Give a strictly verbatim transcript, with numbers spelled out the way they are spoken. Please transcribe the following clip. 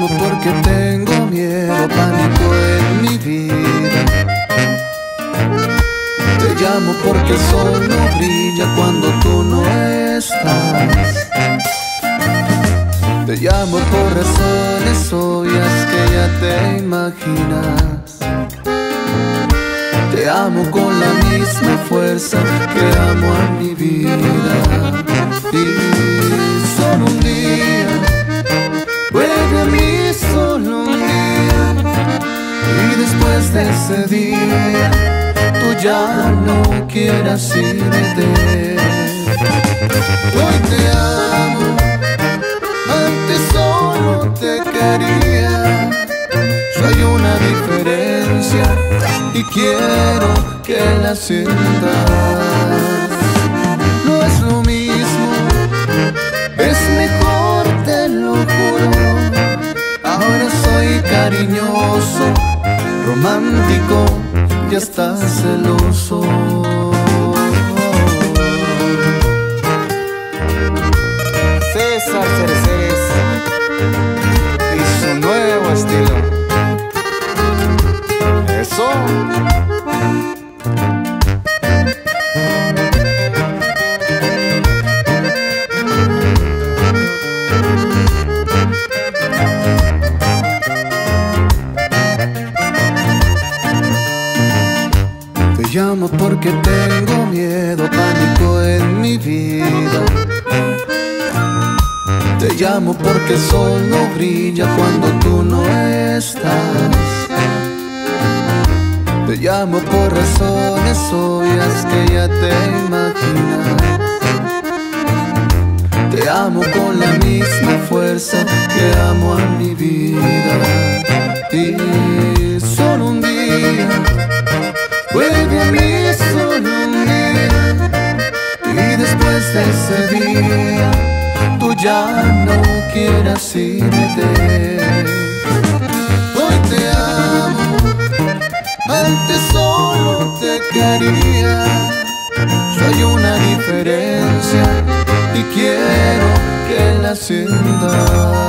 llamo porque tengo miedo, pánico en mi vida. Te llamo porque el sol no brilla cuando tú no estás. Te llamo por razones obvias que ya te imaginas. Te amo con la misma fuerza que amo a mi vida. Y solo un día, vuelve a mí solo un día. Y después de ese día, tú ya no quieras irte. Hoy te amo, antes solo te quería. Soy una diferencia y quiero que la sientas. No es lo mismo, es mejor, te lo juro. Ahora soy cariñoso, romántico y hasta celoso. César Cereceres y su nuevo estilo. Eso. Te llamo porque tengo miedo, pánico en mi vida. Te llamo porque el sol no brilla cuando tú no estás. Te llamo por razones obvias que ya te imaginas. Te amo con la misma fuerza que amo a mi vida. Y solo un día, vuelve a mí solo un día. Y después de ese día, tú ya no quieras irte. Hoy te amo, antes solo te quería. Soy una diferencia y quiero que la sientas.